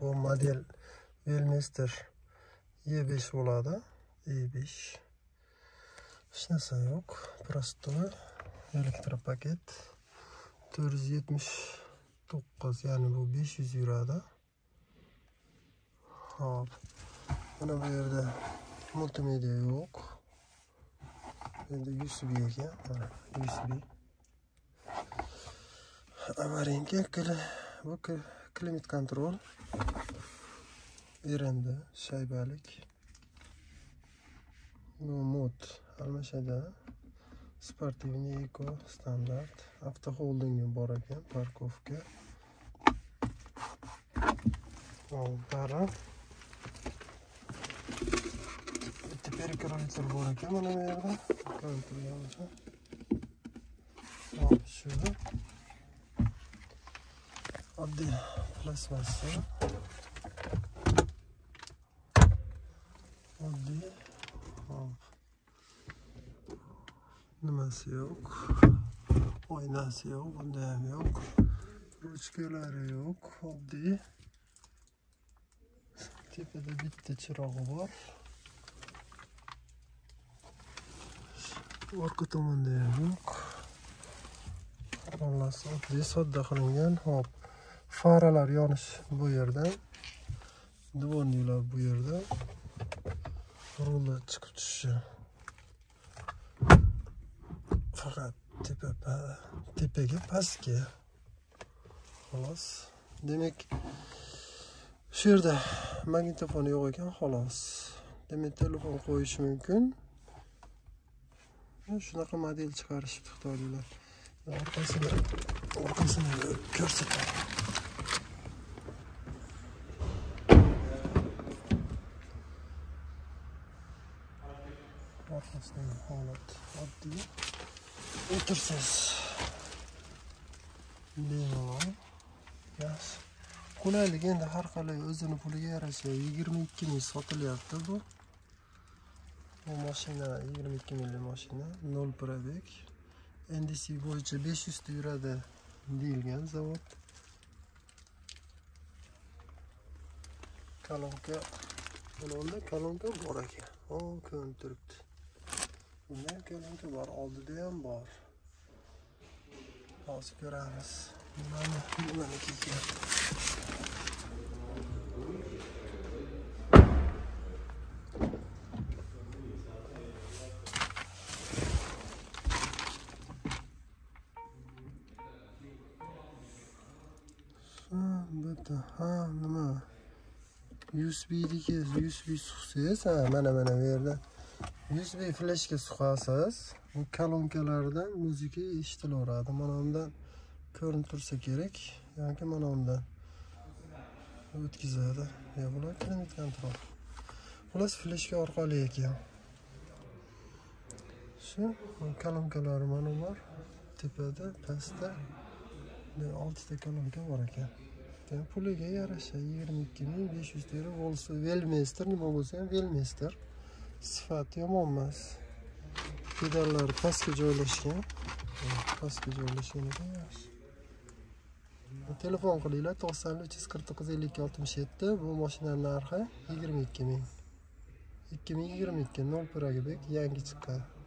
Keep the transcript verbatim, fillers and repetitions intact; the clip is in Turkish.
Bu model Weltmeister E beş bo'ladi. E beş. Hech narsa yo'q. Prostoy elektropaket to'rt yuz yetmish to'qqiz, ya'ni bu besh yuz yuradi. Hop. Mana bu yerda multimedia yo'q. Endi U S B ekan. Mana U S B. Avarinka bu Climate Control erendi shaybalik. Bu mod almashada sportivni eko standart avtoholdingi bor ekan, parkovka. Oltara. Bitta perikroiter bor ekan mana bu yerda. Kontrolga. Hop, shuni oddiy plasmassa, oddiy nimasi yo'q, oynasi yo'q, bunda ham yo'q, ruchkalari yo'q, oddiy. Tepada bitta chirog'i bor, orqa tomonda ham yo'q, hammasi oddiy sodda qilingan. Hop, faralar yonish bu yerdan, dvorniklar bu yerda, rullar chiqib tushishi. Faqat tepa tepaga, pastga. Xolos. Demak, shu yerda magnitofon yo'q ekan, xolos. Demak, telefon qo'yish mumkin. Shunaqa model chiqarishibdi xitoyliklar. Orqasini, orqasini ko'rsatadi. Orqasini holat oddiy. O'tirsiz. Bemalol. Yaxshi. Qulaylik endi har qalay o'zini puliga yarasha yigirma ikki ming sotilyapti bu. Bu mashina yigirma ikki minglik mashina, nol probek. N D C bo'yicha besh yuz ta yuradi deyilgan zavod. Kolonka, bunda kolonka bor ekan. O, ko'rinib turibdi. Bundan ko'rinki bor, oldida ham bor. Hozir ko'ramiz. Nimani, nimani kiygan. Ha, nima? U S B'diki, U S B suqsiz. Ha, mana mana bu yerda U S B fleshga suqasiz. Bu kolonkalardan muzika eshitilaveradi. Mana undan ko'rinib tursa kerak. Yoki mana undan o'tkazadi. Ya bular climate control. Xullas fleshga orqali ekan. Shu kolonkalari mana bor. Tepada, pastda olti ta kolonka bor ekan. Gerçekten puliga yarasha yigirma ikki ming besh yuz lira bo'lsa, Weltmeister nima bo'lsa ham Weltmeister. Sifati yomon emas. Pedallar pastga joylashgan. Pastga joylashgan ekan, yaxshi. Telefon qilinglar to'qson uch qirq to'qqiz ellik ikki oltmish yetti. Bu mashinaning narxi yigirma ikki ming. ikki ming yigirma ikki nol Pragabek yangi chiqqan.